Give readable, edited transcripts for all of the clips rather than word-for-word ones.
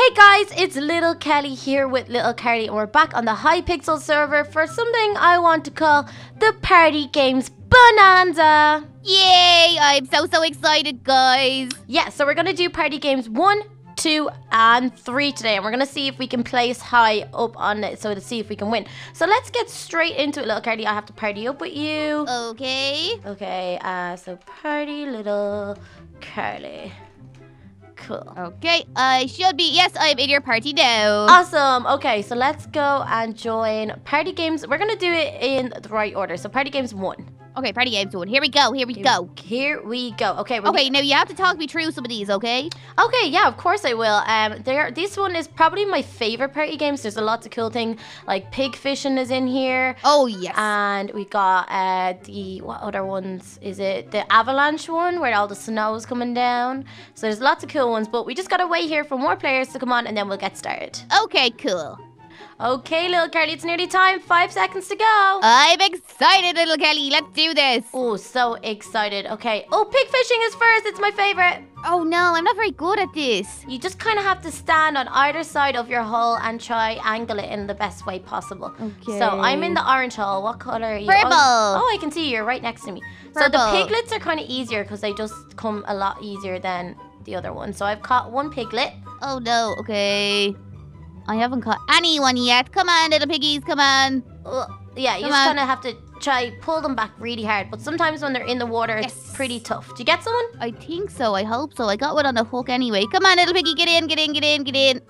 Hey guys, it's Little Kelly here with Little Carly, and we're back on the Hypixel server for something I want to call the Party Games Bonanza. Yay! I'm so excited, guys. Yeah, so we're gonna do Party Games 1, 2, and 3 today, and we're gonna see if we can place high up on it, so to see if we can win. So let's get straight into it, Little Carly. I have to party up with you. Okay. Okay. So party, Little Carly. Cool. Okay, I should be. Yes, I'm in your party now. Awesome. Okay, so let's go and join Party Games. We're going to do it in the right order. So Party Games 1. Okay, Party Games 1. Here we go. Here we go. Okay. Now you have to talk me through some of these, okay? Okay, yeah, of course I will. This one is probably my favorite party games. There's a lot of cool things, like pig fishing is in here. Oh, yes. And we got what other ones is it? The avalanche one, where all the snow is coming down. So there's lots of cool ones, but we just got to wait here for more players to come on, and then we'll get started. Okay, cool. Okay, Little Kelly, it's nearly time. 5 seconds to go. I'm excited, Little Kelly. Let's do this. Oh, so excited. Okay. Oh, pig fishing is first. It's my favorite. Oh, no. I'm not very good at this. You just kind of have to stand on either side of your hole and try angle it in the best way possible. Okay. So I'm in the orange hole. What color are you? Purple. Oh, I can see you. You're right next to me. Purple. So the piglets are kind of easier because they just come a lot easier than the other one. So I've caught one piglet. Oh, no. Okay. I haven't caught anyone yet. Come on, little piggies, come on. Yeah, you just kind of have to try pull them back really hard. But sometimes when they're in the water, it's pretty tough. Did you get someone? I think so. I hope so. I got one on the hook anyway. Come on, little piggy, get in, get in, get in, get in.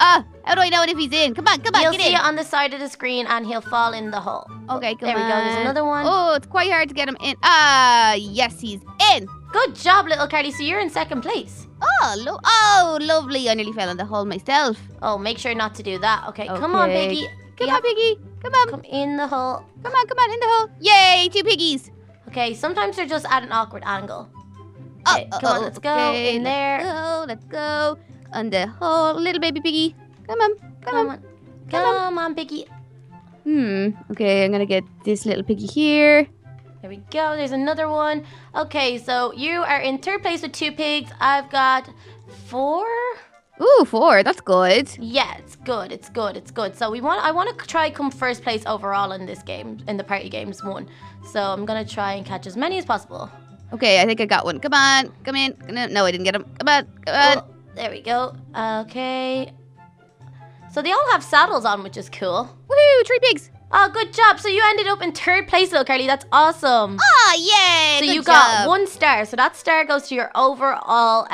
Ah, how do I know if he's in? Come on, come on, get in. You'll see it on the side of the screen, and he'll fall in the hole. Okay, come on. There we go. There's another one. Oh, it's quite hard to get him in. Ah, yes, he's in. Good job, Little Carly. So you're in second place. Oh, lovely. I nearly fell in the hole myself. Oh, make sure not to do that. Okay. Come on, Piggy. Come on, Piggy. Come on. Come in the hole. Come on, in the hole. Yay, two piggies. Okay, sometimes they're just at an awkward angle. Okay, come on, let's go. Okay. In there. Let's go. On the hole. Little baby piggy. Come on, piggy. Okay, I'm going to get this little piggy here. There we go. There's another one. Okay, so you are in third place with two pigs. I've got 4. Ooh, 4. That's good. Yeah, it's good. So I want to try come first place overall in this game, in the Party Games 1. So I'm going to try and catch as many as possible. Okay, I think I got one. Come on. Come in. No, I didn't get him. Come on. Oh, there we go. Okay. So they all have saddles on, which is cool. Woohoo, 3 pigs. Oh, good job. So you ended up in third place, Little Carly. That's awesome. Oh, yay. So you got 1 star. So that star goes to your overall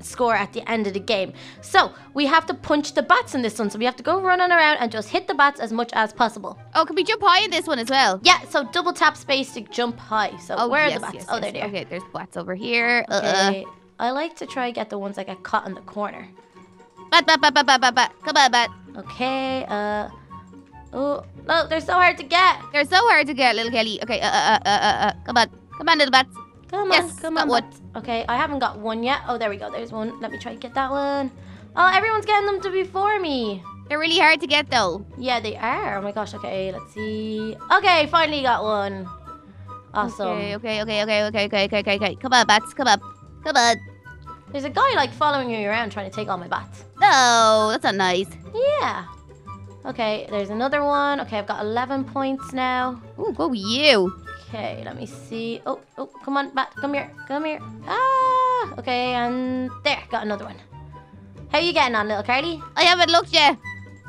score at the end of the game. So we have to punch the bats in this one. So we have to go running around and just hit the bats as much as possible. Oh, can we jump high in this one as well? Yeah, so double tap space to jump high. So where are the bats? Yes, they're there. Okay, there's bats over here. Okay. I like to try and get the ones that get caught in the corner. Bat. Come on, bat. Okay, Oh, no, they're so hard to get. Little Kelly. Okay, come on, little bats. Come on, bats. Okay, I haven't got one yet. Oh, there we go. There's one. Let me try to get that one. Oh, everyone's getting them to before me. They're really hard to get, though. Yeah, they are. Oh, my gosh. Okay, let's see. Okay, finally got one. Awesome. Okay. Come on, bats. Come on. There's a guy, like, following you around trying to take all my bats. No, that's not nice. Yeah. Okay, there's another one. Okay, I've got 11 points now. Ooh, go you. Okay, let me see. Oh, come on, bat. Come here. Ah, okay, and there. Got another one. How are you getting on, Little Carly? I haven't looked yet.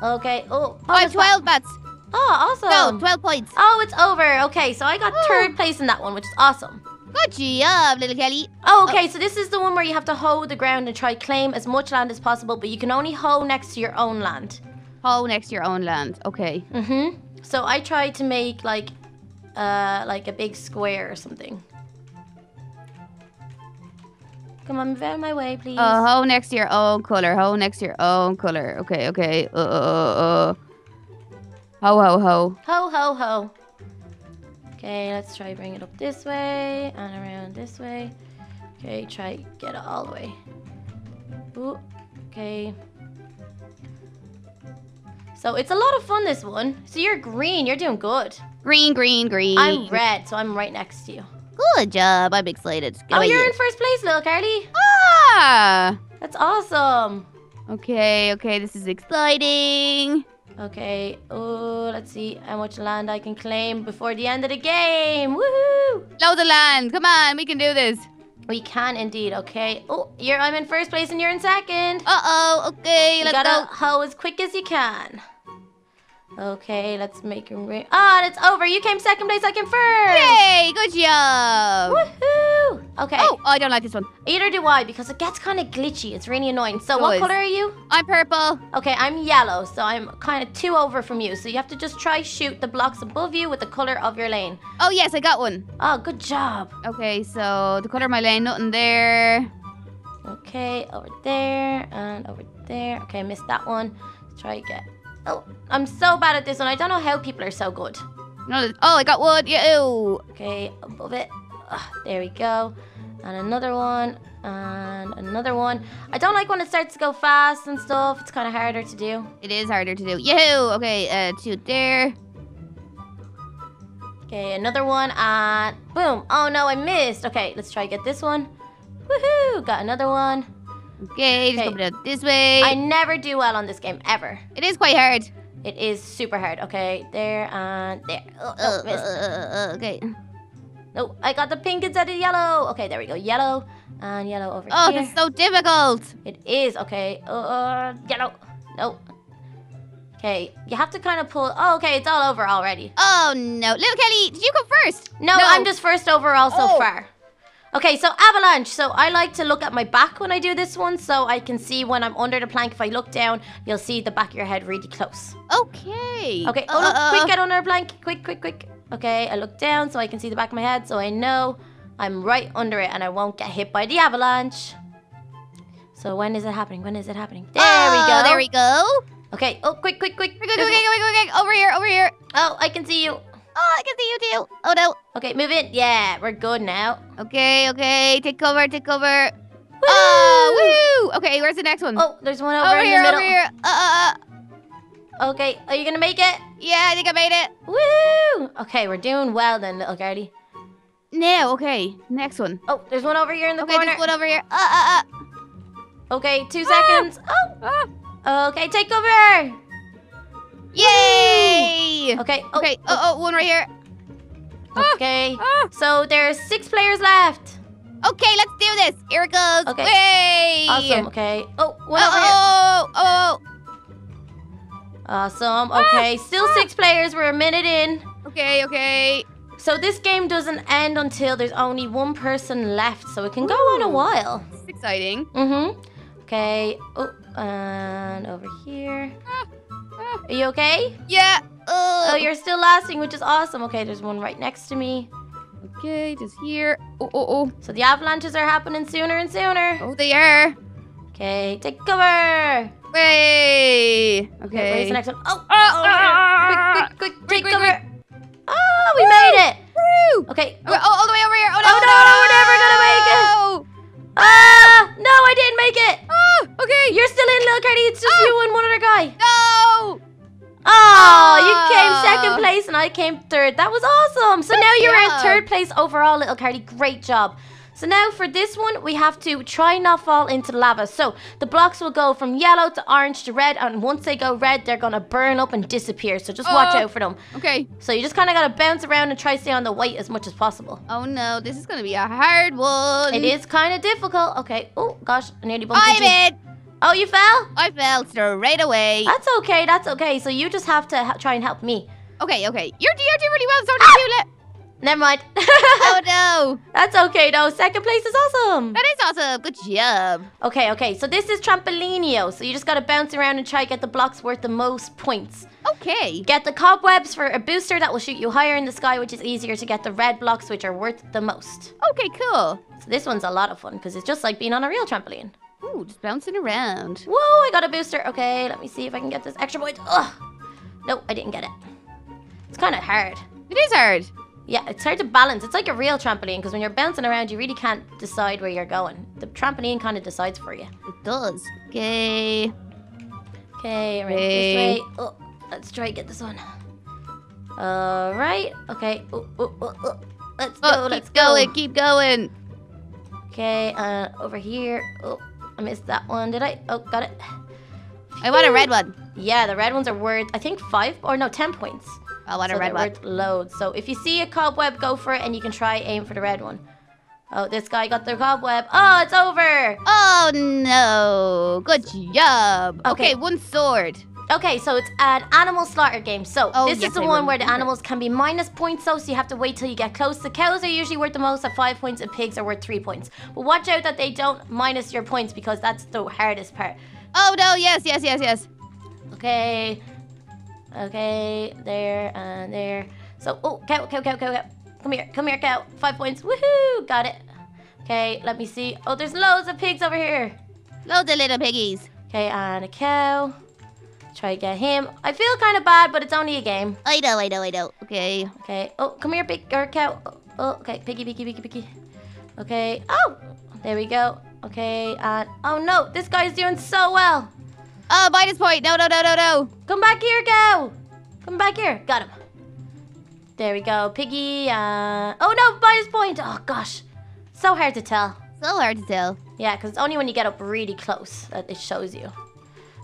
Okay, I have 12 bats. Oh, awesome. No, 12 points. Oh, it's over. Okay, so I got third place in that one, which is awesome. Good job, Little Kelly. Oh, okay, so this is the one where you have to hoe the ground and try claim as much land as possible, but you can only hoe next to your own land. Okay. So I tried to make like a big square or something. Come on, move out of my way, please. Hoe next to your own color. Okay. Ho. Okay, let's try bring it up this way and around this way. Okay, try get it all the way. Ooh, okay. So it's a lot of fun, this one. So you're green. You're doing good. Green. I'm red, so I'm right next to you. Good job. I'm excited. You're in first place, Little Carly. Ah! That's awesome. Okay, this is exciting. Okay, oh, let's see how much land I can claim before the end of the game. Woohoo! Load the land. Come on, we can do this. We can indeed, okay. Oh, I'm in first place and you're in second. Uh-oh, okay, let's go. You gotta hoe as quick as you can. Okay, let's make him rain. Oh, and it's over. You came second place, I came first. Hey, good job. Woohoo. Okay. Oh, I don't like this one. Either do I, because it gets kind of glitchy. It's really annoying. So what color are you? I'm purple. Okay, I'm yellow, so I'm kind of two over from you. So you have to just try shoot the blocks above you with the color of your lane. Oh, yes, I got one. Oh, good job. Okay, so the color of my lane, nothing there. Okay, over there and over there. Okay, I missed that one. Let's try again. Oh, I'm so bad at this one. I don't know how people are so good. No, oh, I got wood. Yeah, ew. Okay, above it. Oh, there we go. And another one. And another one. I don't like when it starts to go fast and stuff. It's kind of harder to do. It is harder to do. Yahoo! Okay, two there. Okay, another one. And boom. Oh, no, I missed. Okay, let's try to get this one. Woohoo! Got another one. Okay, just coming out this way. I never do well on this game, ever. It is quite hard. It is super hard. Okay, there and there. Oh, okay. No, I got the pink instead of yellow. Okay, there we go. Yellow and yellow over here. Oh, that's so difficult. It is. Okay, yellow. No. Okay, you have to kind of pull. Oh, okay, it's all over already. Oh, no. Little Kelly, did you go first? No, I'm just first overall so far. Okay, so avalanche. So I like to look at my back when I do this one, so I can see when I'm under the plank. If I look down, you'll see the back of your head really close. Okay. Okay, oh look, quick, get under the plank. Quick, quick, quick. Okay, I look down so I can see the back of my head, so I know I'm right under it and I won't get hit by the avalanche. So when is it happening? When is it happening? There we go. There we go. Okay, oh, quick, quick, quick. Quick, quick, quick, quick, quick. Over here, over here. Oh, I can see you. Oh, I can see you too. Oh, no. Okay, move in. Yeah, we're good now. Okay, okay. Take cover, take cover. Woo! Oh, woo! Okay, where's the next one? Oh, there's one over here, in the middle. Over here, okay, are you going to make it? Yeah, I think I made it. Woo! Okay, we're doing well then, little Carly. No, okay. Next one. Oh, there's one over here in the corner. Okay, there's one over here. Okay, 2 seconds. Oh! Okay, take cover! Yay! Okay. Oh, okay. Oh, one right here. Okay. So there's 6 players left. Okay, let's do this. Here it goes. Okay. Yay! Awesome. Okay. Oh, one over here. Awesome. Okay. Still 6 players. We're a minute in. Okay. Okay. So this game doesn't end until there's only one person left. So it can go on a while. It's exciting. Mhm. Okay. Oh, and over here. Are you okay? Yeah. Oh, you're still lasting, which is awesome. Okay, there's one right next to me. Okay, just here. So the avalanches are happening sooner and sooner. Oh, they are. Okay, take cover. Way. Okay, where's the next one? Quick, quick, take cover. Oh, we made it. Woo. Okay. Oh, all the way over here. Oh, no, no, we're never going to make it. No, I didn't make it. Okay. You're still in, little Carly. It's just you and one other guy. No. Oh, you came second place and I came third. That was awesome. So now you're in third place overall, little Carly. Great job. So now for this one, we have to try not fall into lava. So the blocks will go from yellow to orange to red. And once they go red, they're going to burn up and disappear. So just watch out for them. Okay. So you just kind of got to bounce around and try to stay on the white as much as possible. Oh, no. This is going to be a hard one. It is kind of difficult. Okay. Oh, gosh. I nearly bumped into it. Oh, you fell? I fell straight away. That's okay. That's okay. So you just have to try and help me. Okay. Okay. You're doing really well. So do never mind. Oh, no. That's okay, though. Second place is awesome. That is awesome. Good job. Okay, okay. So this is Trampolinio. So you just got to bounce around and try to get the blocks worth the most points. Okay. Get the cobwebs for a booster that will shoot you higher in the sky, which is easier to get the red blocks, which are worth the most. Okay, cool. So this one's a lot of fun because it's just like being on a real trampoline. Ooh, just bouncing around. Whoa, I got a booster. Okay, let me see if I can get this extra point. Ugh. No, I didn't get it. It's kind of hard. It is hard. Yeah, it's hard to balance. It's like a real trampoline because when you're bouncing around, you really can't decide where you're going. The trampoline kind of decides for you. It does. Okay. Okay, right this way. Oh, let's try to get this one. All right. Okay. Let's go. Let's go. Keep going. Okay. Over here. Oh, I missed that one. Did I? Oh, got it. I want a red one. Yeah, the red ones are worth, I think, 10 points. I want a red one. Worth loads. So if you see a cobweb, go for it, and you can try aim for the red one. Oh, this guy got the cobweb. Oh, it's over. Oh, no. Good job. Okay, one sword. Okay, so it's an animal slaughter game. So this is the one where the animals can be minus points, so you have to wait till you get close. The cows are usually worth the most at 5 points, and pigs are worth 3 points. But watch out that they don't minus your points, because that's the hardest part. Oh, no. Yes, yes, yes, yes. Okay. Okay. There and there. So, oh, cow. Come here, cow. 5 points. Woohoo! Got it. Okay, let me see. Oh, there's loads of pigs over here. Loads of little piggies. Okay, and a cow. Try to get him. I feel kind of bad, but it's only a game. I know. Okay. Okay. Oh, come here, pig or cow. Oh, okay. Piggy. Okay. Oh, there we go. Okay. Oh no, this guy's doing so well. Oh, minus point. No. Come back here, cow. Come back here. Got him. There we go, piggy. Oh no, minus point. Oh gosh, so hard to tell. Yeah, because it's only when you get up really close that it shows you.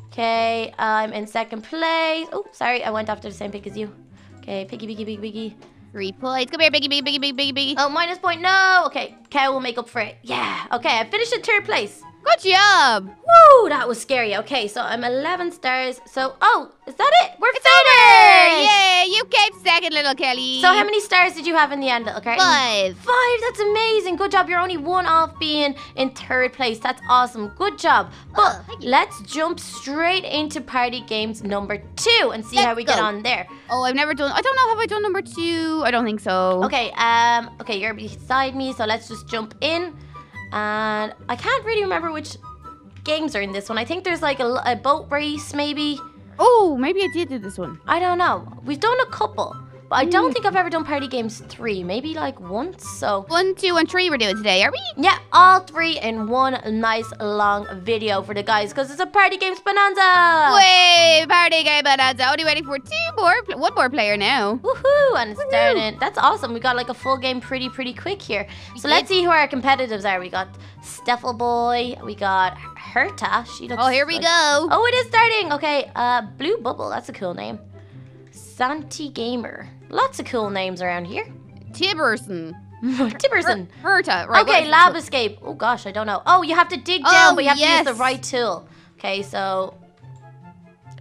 Okay, I'm in second place. Oh, sorry, I went after the same pick as you. Okay, piggy. 3 points. Come here, piggy. Oh, minus point, no. Okay, cow will make up for it. Yeah, okay, I finished in third place. Good job. Woo, that was scary. Okay, so I'm 11 stars. So, oh, is that it? We're finished. Yay, you came second, Little Kelly. So how many stars did you have in the end, Little Kelly? 5. 5, that's amazing. Good job. You're only one off being in third place. That's awesome. Good job. But let's jump straight into party games number 2 and see how we get on there. Oh, I've never done, I don't know, have I done number 2? I don't think so. Okay, okay, you're beside me, so let's just jump in. And I can't really remember which games are in this one. I think there's like a boat race, maybe. Oh, maybe I did do this one. I don't know. We've done a couple, but I don't think I've ever done Party Games 3. Maybe like once, so... 1, 2, and 3 we're doing today, are we? Yeah, all 3 in one nice long video for the guys, because it's a Party Games Bonanza! Way Party Game Bonanza! Only waiting for 1 more player now. Woohoo! And it's starting. That's awesome. We got like a full game pretty quick here. So let's see who our competitors are. We got Steffel Boy. We got Herta. She looks Oh, here we go. Oh, it is starting. Okay, Blue Bubble. That's a cool name. Santi Gamer. Lots of cool names around here. Tibberson. Herta. Right, okay, Lab Escape. Oh, gosh, I don't know. Oh, you have to dig down, but you have to use the right tool. Okay, so...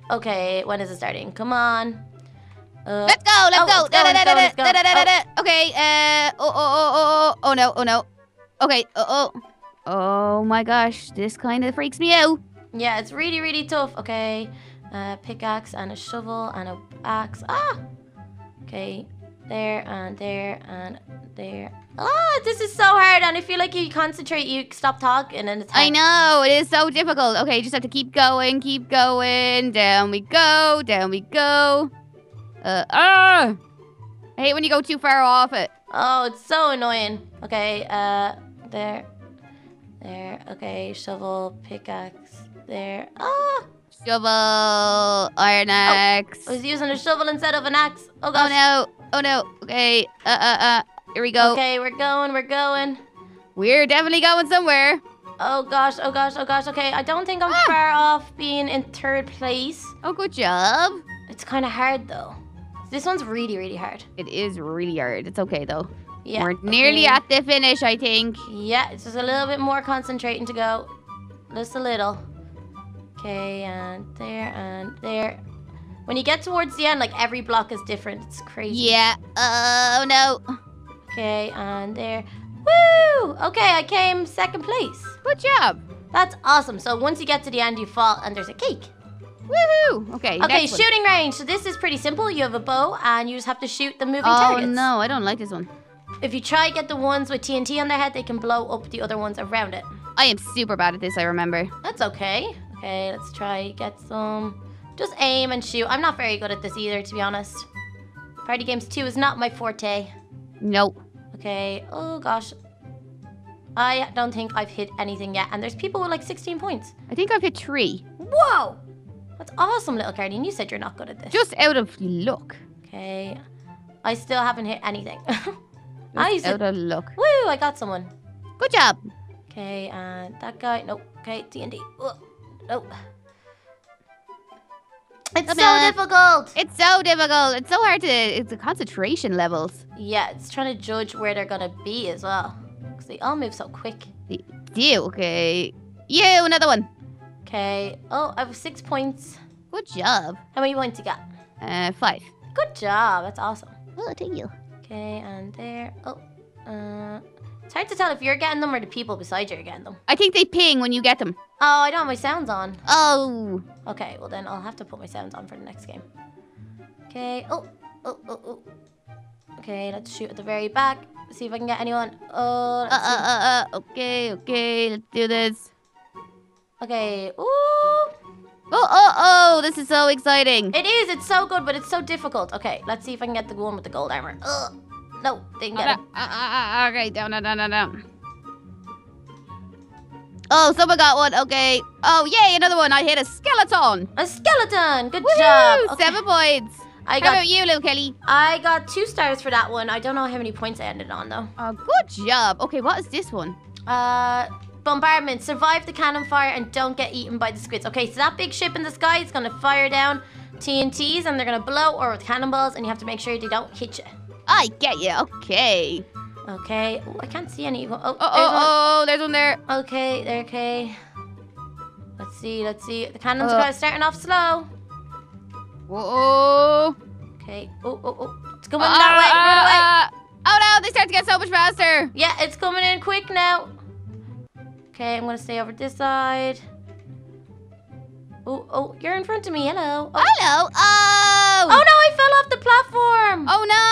Okay, when is it starting? Come on. Let's go. Okay, Oh, no. Okay, Oh, my gosh, this kind of freaks me out. Yeah, it's really tough. Okay, pickaxe and a shovel and a axe. Ah! Okay, there and there and there. Ah, this is so hard, and I feel like you concentrate, you stop talking, and it's hard. I know, it is so difficult. Okay, you just have to keep going. Down we go. I hate when you go too far off it. Oh, it's so annoying. Okay, there. Okay, shovel, pickaxe, there. Ah! Shovel, iron axe. I was using a shovel instead of an axe. Oh gosh. Oh no. Okay. Here we go. Okay, we're going. We're definitely going somewhere. Oh gosh. Okay, I don't think I'm far off being in third place. Oh, good job. It's kind of hard though. This one's really hard. It is really hard. It's okay though. Yeah. We're nearly at the finish, I think. Yeah, it's just a little bit more concentrating to go. Just a little. Okay, and there. When you get towards the end, like, every block is different. It's crazy. Yeah. Oh, no. Okay, and there. Woo! Okay, I came second place. Good job. That's awesome. So once you get to the end, you fall, and there's a cake. Woohoo! Okay, shooting range. So this is pretty simple. You have a bow, and you just have to shoot the moving targets. Oh, no. I don't like this one. If you try to get the ones with TNT on their head, they can blow up the other ones around it. I am super bad at this, I remember. That's okay. Okay, let's try get some. Just aim and shoot. I'm not very good at this either, to be honest. Party Games 2 is not my forte. Nope. Okay, oh gosh. I don't think I've hit anything yet. And there's people with like 16 points. I think I've hit 3. Whoa! That's awesome, Little Carly. And you said you're not good at this. Just out of luck. Okay. I still haven't hit anything. Just out of luck. Woo, I got someone. Good job. Okay, and that guy. Nope. Okay, D&D. Ugh. Oh. It's so difficult. It's so difficult. It's so hard to... It's the concentration levels. Yeah, it's trying to judge where they're going to be as well. Because they all move so quick. They do, okay. Yeah, another one. Okay. Oh, I have 6 points. Good job. How many points you got? 5. Good job. That's awesome. Oh, thank you. Okay, and there. Oh, it's hard to tell if you're getting them or the people beside you are getting them. I think they ping when you get them. Oh, I don't have my sounds on. Oh. Okay, well then I'll have to put my sounds on for the next game. Okay. Oh. Okay, let's shoot at the very back. See if I can get anyone. Oh. Okay. Let's do this. Okay. Ooh. Oh, this is so exciting. It is, it's so good, but it's so difficult. Okay, let's see if I can get the one with the gold armor. Ugh. No, didn't get it. Okay, down. Oh, someone got one, okay. Oh, yay, another one. I hit a skeleton. A skeleton, good job. Okay. 7 points. How about you, Little Kelly? I got 2 stars for that one. I don't know how many points I ended on, though. Oh, good job. Okay, what is this one? Bombardment. Survive the cannon fire and don't get eaten by the squids. Okay, so that big ship in the sky is going to fire down TNTs and they're going to blow or with cannonballs and you have to make sure they don't hit you. I get you. Okay. Okay. Ooh, I can't see any. Oh, there's one there. Okay, there. Okay. Let's see. The cannons are starting off slow. Whoa. Okay. Oh. It's going that way. Oh, no. They start to get so much faster. Yeah, it's coming in quick now. Okay, I'm gonna stay over this side. Oh, you're in front of me. Hello. Oh. Hello. Oh. Oh no, I fell off the platform. Oh no.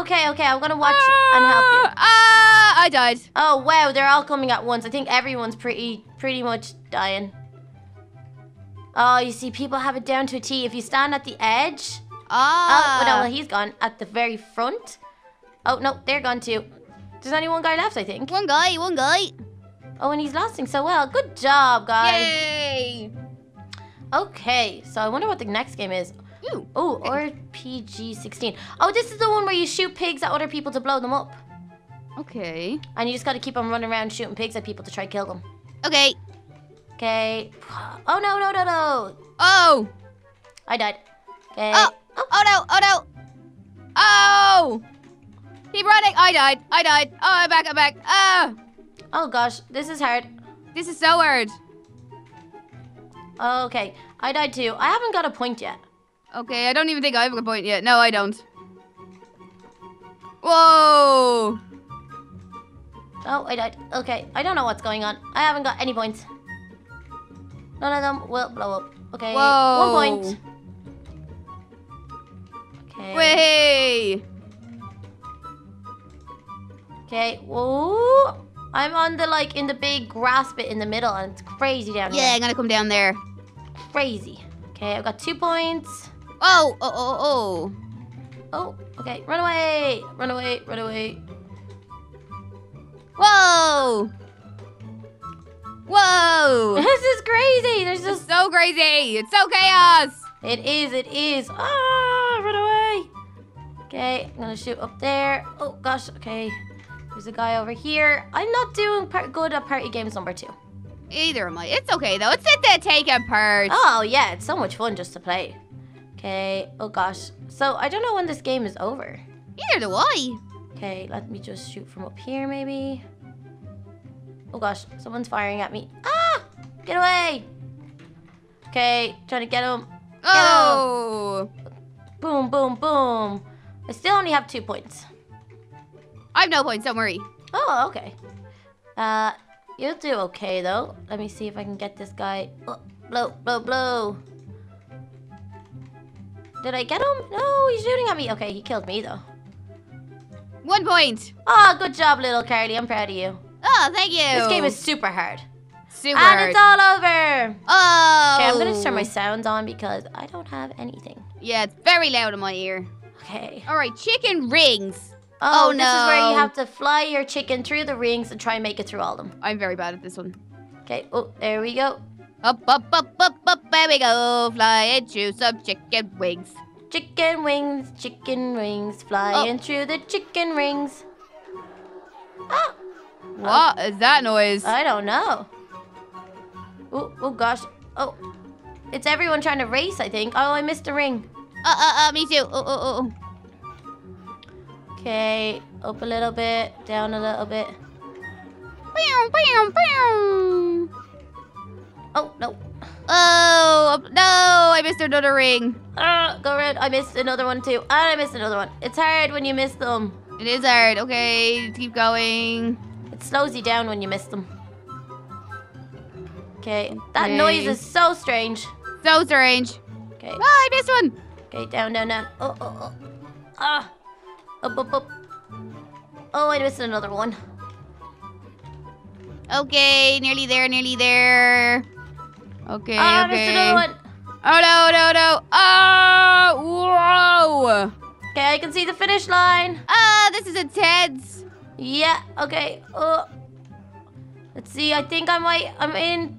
Okay, I'm gonna watch and help you. I died. Oh wow, they're all coming at once. I think everyone's pretty much dying. Oh, you see, people have it down to a T. If you stand at the edge. Oh no, he's gone at the very front. Oh no, they're gone too. There's only one guy left, I think. One guy. Oh, and he's lasting so well. Good job, guys. Yay! Okay, so I wonder what the next game is. Oh, RPG 16. Oh, this is the one where you shoot pigs at other people to blow them up. Okay. And you just got to keep on running around shooting pigs at people to try to kill them. Okay. Oh, no. Oh! I died. Okay. Oh, no. Oh! Keep running. I died. Oh, I'm back. Ah! Oh gosh, this is hard. This is so hard. Okay, I died too. I haven't got a point yet. Okay, I don't even think I have a point yet. No, I don't. Whoa! Oh, I died. Okay, I don't know what's going on. I haven't got any points. None of them will blow up. Okay, whoa. 1 point. Okay. Way. Okay, whoa. I'm on the, like, in the big grass bit in the middle, and it's crazy down there. Yeah, I'm gonna come down there. Crazy. Okay, I've got 2 points. Oh. Oh, okay, run away. Whoa! This is crazy! There's just... It's so crazy! It's so chaos! It is! Ah, run away! Okay, I'm gonna shoot up there. Oh, gosh, okay. There's a guy over here. I'm not doing good at party games number 2. Either am I. It's okay, though. It's that taking part. Oh, yeah. It's so much fun just to play. Okay. Oh, gosh. So, I don't know when this game is over. Either do I. Okay, let me just shoot from up here, maybe. Oh, gosh. Someone's firing at me. Ah! Get away! Okay, trying to get him. Oh! Boom. I still only have 2 points. I have no points, don't worry. Oh, okay. You'll do okay, though. Let me see if I can get this guy. Oh, blow. Did I get him? No, he's shooting at me. Okay, he killed me, though. 1 point. Oh, good job, Little Carly. I'm proud of you. Oh, thank you. This game is super hard. Super hard. And it's all over. Oh. Okay, I'm going to turn my sounds on because I don't have anything. Yeah, it's very loud in my ear. Okay. All right, chicken rings. Oh, no. This is where you have to fly your chicken through the rings and try and make it through all of them. I'm very bad at this one. Okay, oh, there we go. Up, there we go. Flying through some chicken wings. Chicken wings. Flying through the chicken rings. Ah! What is that noise? I don't know. Oh, gosh. Oh, It's everyone trying to race, I think. Oh, I missed a ring. Me too. Okay, up a little bit, down a little bit. Oh, no. Oh, no, I missed another ring. Go red. I missed another one, too. And I missed another one. It's hard when you miss them. It is hard. Okay, let's keep going. It slows you down when you miss them. Okay, that noise is so strange. So strange. Okay. Oh, I missed one. Okay, down, down, down. Ah, up, up, up. Oh, I missed another one. Okay, nearly there, nearly there. Okay, I missed another one. Oh, no, no, no. Oh, whoa. Okay, I can see the finish line. Ah, this is intense. Yeah, okay. Let's see, I think I might, I'm in.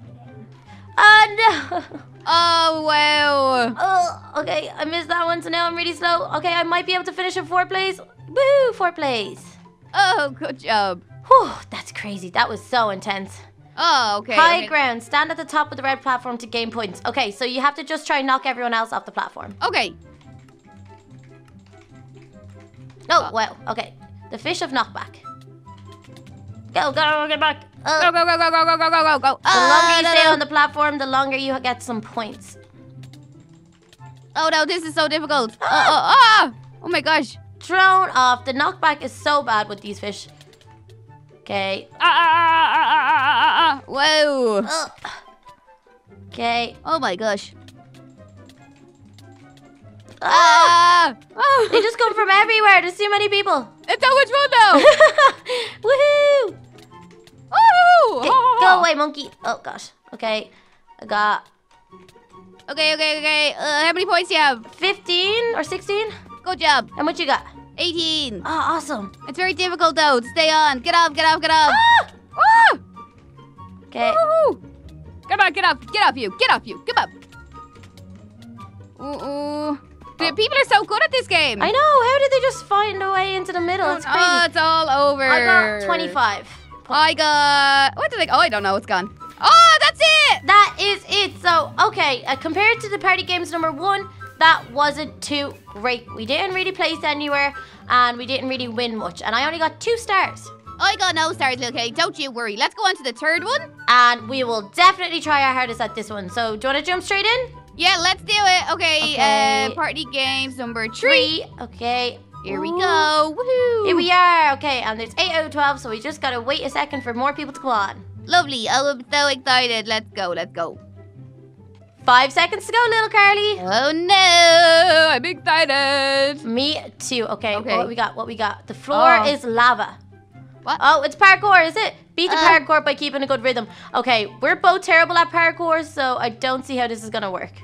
Oh, no. Oh, wow. Oh, okay, I missed that one, so now I'm really slow. Okay, I might be able to finish in fourth place. Woohoo, fourth place. Oh, good job. Whew, that's crazy. That was so intense. Oh, okay. High ground. Stand at the top of the red platform to gain points. Okay, so you have to just try and knock everyone else off the platform. Okay. Oh, well, okay. The fish of knockback. Go, go, get back. Go, go, go, go, go, go, go, go, go. The longer you stay on the platform, the longer you get some points. Oh, no, this is so difficult. Oh, my gosh. Thrown off. The knockback is so bad with these fish. Okay. Whoa. Okay. Oh, my gosh. They just come from everywhere. There's too many people. It's so much fun though. Woohoo! Oh! Go away, monkey. Oh gosh. Okay, I got. Okay. How many points do you have? 15 or 16? Good job. And what you got? 18. Oh, awesome. It's very difficult though. Stay on. Get up. Get up. Get up. Okay. Come on. Get up. Get up. You. Get up. You. Come up. People are so good at this game. I know. How did they just find a way into the middle? It's crazy. Oh, it's all over. I got 25. I got... What did I... Oh, I don't know. It's gone. Oh, that's it. That is it. So, okay. Compared to the party games number one, that wasn't too great. We didn't really place anywhere, and we didn't really win much. And I only got 2 stars. I got no stars, Little Kelly. Don't you worry. Let's go on to the third one. And we will definitely try our hardest at this one. So, do you want to jump straight in? Yeah, let's do it. Okay. Party games number 3. Okay. Here we go. Woohoo. Here we are. Okay, and there's 8 out of 12, so we just got to wait a second for more people to come on. Lovely. Oh, I'm so excited. Let's go. Let's go. 5 seconds to go, Little Carly. Oh, no. I'm excited. Me too. Okay. What we got? The floor is lava. What? Oh, it's parkour, is it? Beat the parkour by keeping a good rhythm. Okay, we're both terrible at parkour, so I don't see how this is going to work.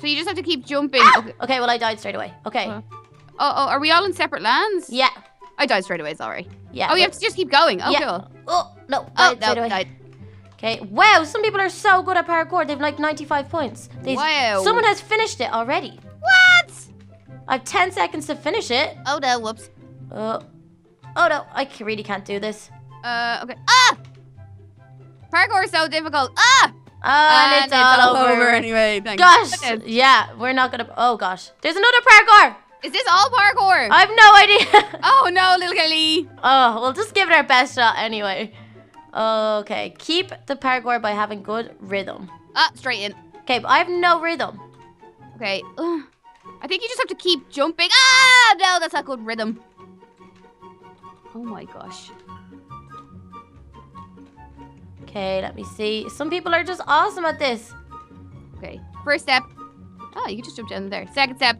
So you just have to keep jumping. Ah! Okay, well, I died straight away. Okay. Are we all in separate lands? Yeah. I died straight away, sorry. Yeah. Oh, you have to just keep going. Oh, yeah. Cool. Oh, no. Died straight away. Okay, wow, some people are so good at parkour. They've like 95 points. Wow. Someone has finished it already. What? I have 10 seconds to finish it. Oh, no, whoops. Oh, no, I really can't do this. Okay. Ah! Parkour is so difficult. Ah! And it's all over anyway. Thanks. Gosh. Yeah, we're not going to... Oh, gosh. There's another parkour. Is this all parkour? I have no idea. Oh, no, Little Kelly. Oh, we'll just give it our best shot anyway. Okay. Keep the parkour by having good rhythm. Straight in. Okay, but I have no rhythm. Okay. I think you just have to keep jumping. Ah, no, that's not good rhythm. Oh, my gosh. Okay, let me see. Some people are just awesome at this. Okay, first step. Oh, you just jumped down there. Second step.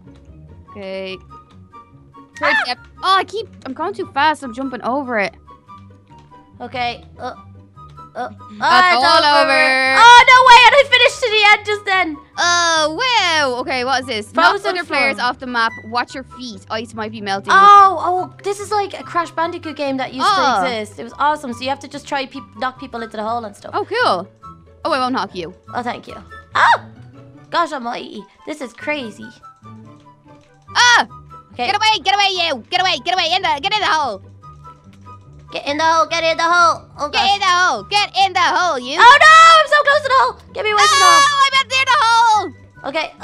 Okay. Third step. Oh, I'm going too fast. I'm jumping over it. Okay. That's all over. Oh, no way. And I finished to the end just then. Oh, wow. Okay, what is this? Knock other players off the map. Watch your feet. Ice might be melting. Oh, this is like a Crash Bandicoot game that used to exist. It was awesome. So you have to just try knock people into the hole and stuff. Oh, cool. Oh, I won't knock you. Oh, thank you. Oh, gosh almighty. This is crazy. Ah! Okay. Get away, you. Get away. Get in the hole. Get in the hole, get in the hole. Oh, gosh. Get in the hole, you. Oh, no, I'm so close to the hole. Get me away from the hole. I'm up there in the hole. Okay.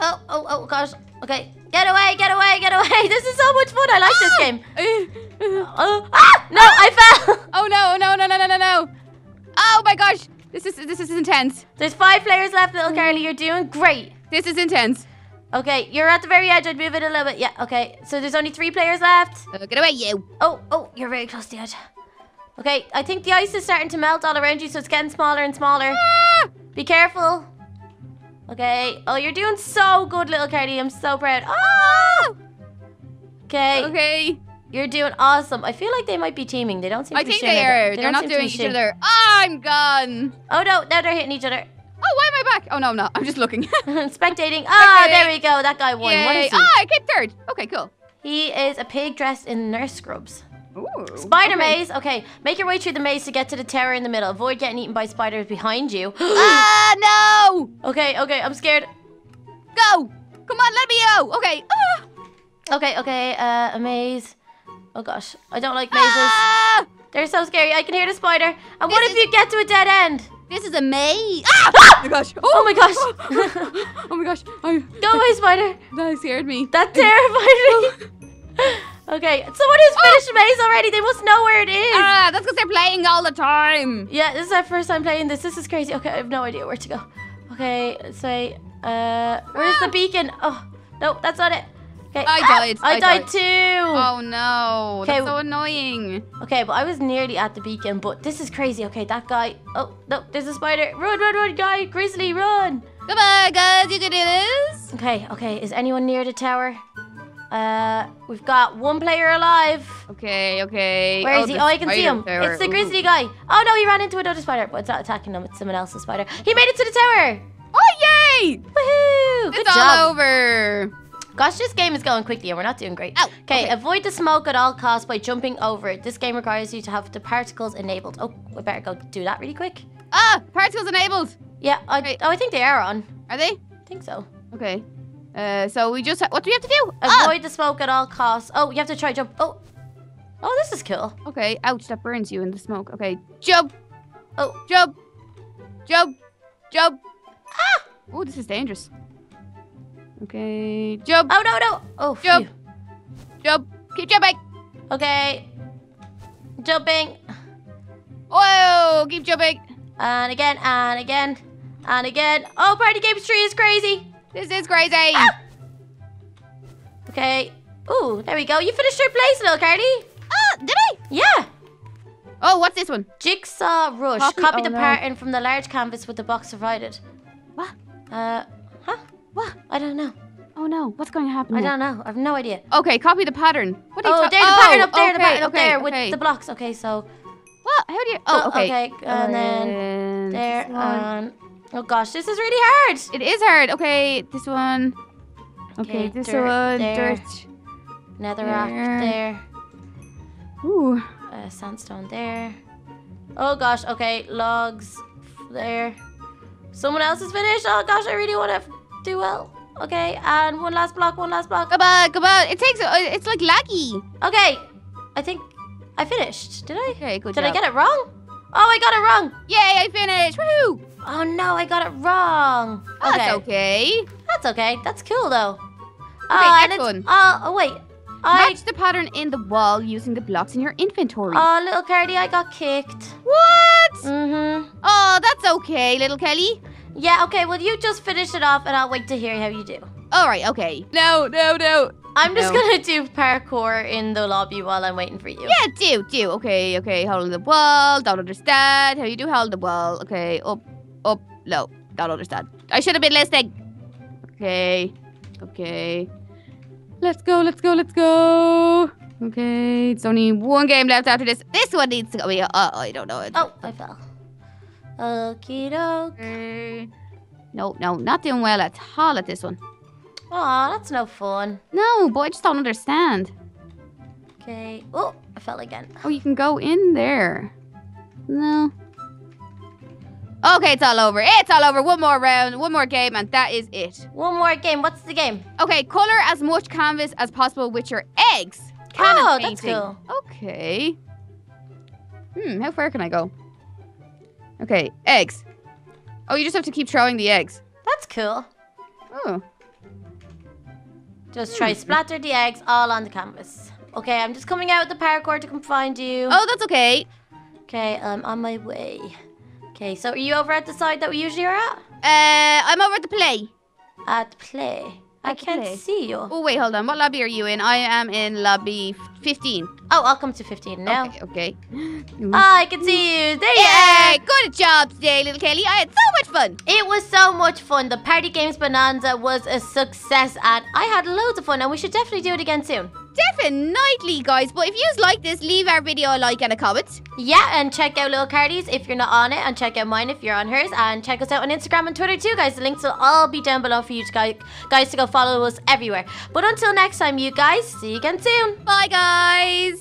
Oh, gosh. Okay. Get away, get away, get away. This is so much fun. I like this game. No, I fell. Oh, no. Oh, my gosh. This is intense. There's 5 players left, Little Carly. You're doing great. This is intense. Okay, you're at the very edge. I'd move it a little bit. Yeah, okay. So there's only 3 players left. Get away, you. Oh, you're very close to the edge. Okay, I think the ice is starting to melt all around you, so it's getting smaller and smaller. Ah! Be careful. Okay. Oh, you're doing so good, Little Carly. I'm so proud. Oh! Okay. Okay. You're doing awesome. I feel like they might be teaming. They don't seem to be sharing. I think they are. They're not doing each other. Oh, I'm gone. Oh, no. Now they're hitting each other. Oh, why am I back? Oh, no, I'm not. I'm just looking. Spectating. Ah, okay. There we go. That guy won. Yay. What is he? Ah, I came 3rd. Okay, cool. He is a pig dressed in nurse scrubs. Ooh, Spider maze. Okay, make your way through the maze to get to the tower in the middle. Avoid getting eaten by spiders behind you. Ah, no! Okay, I'm scared. Go! Come on, let me go! Okay. Okay, a maze. Oh, gosh. I don't like mazes. Ah! They're so scary. I can hear the spider. And what if you get to a dead end? This is a maze. Ah! Oh, my gosh. Oh, my gosh. Oh, my gosh. Go away, spider. That scared me. That terrified me. Okay, someone has finished the maze already. They must know where it is. That's because they're playing all the time. Yeah, this is our first time playing this. This is crazy. Okay, I have no idea where to go. Okay, let's say, where's the beacon? Oh, no, that's not it. Okay. I died too. Oh, no. Okay. That's so annoying. Okay, but I was nearly at the beacon, but this is crazy. Okay, that guy. Oh, no, there's a spider. Run, guy. Grizzly, run. Come on, guys. You can do this. Okay. Is anyone near the tower? We've got 1 player alive. Okay. Where is he? Oh, I can see him. Tower. It's the grizzly guy. Oh, no, he ran into another spider. But it's not attacking him. It's someone else's spider. He made it to the tower. Oh, yay. Woohoo. Good job. It's all over. Gosh, this game is going quickly and we're not doing great. Okay, avoid the smoke at all costs by jumping over it. This game requires you to have the particles enabled. Oh, we better go do that really quick. Particles enabled. Yeah, I think they are on. Are they? I think so. Okay. So we just... what do we have to do? Avoid the smoke at all costs. Oh, you have to try jump. Oh, this is cool. Okay, ouch, that burns you in the smoke. Okay, jump. Oh, jump. Ah! Oh, this is dangerous. Okay, jump. Oh, no. Oh, jump. Phew. Jump. Keep jumping. Okay. Jumping. Oh, keep jumping. And again. Oh, Party Games 3 is crazy. This is crazy. Ah! Okay. Ooh, there we go. You finished your place, Little Carly. Oh, did I? Yeah. Oh, what's this one? Jigsaw Rush. Copy the pattern from the large canvas with the box provided. What? Huh? What? I don't know. Oh, no. What's going to happen? I don't know. I have no idea. Okay, copy the pattern. What are you talking about? Oh, there's the pattern up there. Okay, the pattern up there with the blocks. Okay, so... what? How do you... Okay, and then... there, oh, gosh. This is really hard. It is hard. Okay, this one. Okay, this dirt, one. There. Dirt. Netherrack there. Ooh. Sandstone there. Oh, gosh. Okay, logs there. Someone else is finished. Oh, gosh. I really want to... do well. Okay, and one last block. Come on. It's like laggy. Okay, I think I finished. Did I? Okay, good job. Did I get it wrong? Oh, I got it wrong. Yay, I finished. Woohoo. Oh, no, I got it wrong. Oh, okay. That's okay. That's cool, though. Okay, next one. Oh, wait. Match the pattern in the wall using the blocks in your inventory. Oh, Little Carly, I got kicked. What? Mm-hmm. Oh, that's okay, Little Kelly. Yeah, okay, well, you just finish it off, and I'll wait to hear how you do. All right, okay. No. I'm just going to do parkour in the lobby while I'm waiting for you. Yeah, do. Okay, hold the wall, don't understand. How you do hold the wall. Okay, up, low, don't understand. I should have been listening. Okay. Let's go. Okay, it's only one game left after this. This one needs to go. I don't know. Oh, I fell. Okie doke. No, not doing well at all at this one. Aw, that's no fun. No, boy, I just don't understand. Okay. Oh, I fell again. Oh, you can go in there. No. Okay, it's all over. One more round, one more game, and that is it. One more game. What's the game? Okay, color as much canvas as possible with your eggs. That's cool. Okay. How far can I go? Okay, eggs. Oh, you just have to keep throwing the eggs. That's cool. Oh. Just try splatter the eggs all on the canvas. Okay, I'm just coming out with the paracord to come find you. Oh, that's okay. Okay, I'm on my way. Okay, so are you over at the side that we usually are at? I'm over at the play. At play? I can't see you. Oh, wait, hold on. What lobby are you in? I am in lobby 15. Oh, I'll come to 15 now. Okay, okay. Oh, I can see you. There you are. Good job today, Little Kelly. I had so much fun. It was so much fun. The Party Games Bonanza was a success, and I had loads of fun, and we should definitely do it again soon. Definitely, guys. But if you like this, leave our video a like and a comment. Yeah, and check out Little Carly's if you're not on it, and check out mine if you're on hers, and check us out on Instagram and Twitter too, guys. The links will all be down below for you guys to go follow us everywhere. But until next time, you guys, see you again soon. Bye, guys.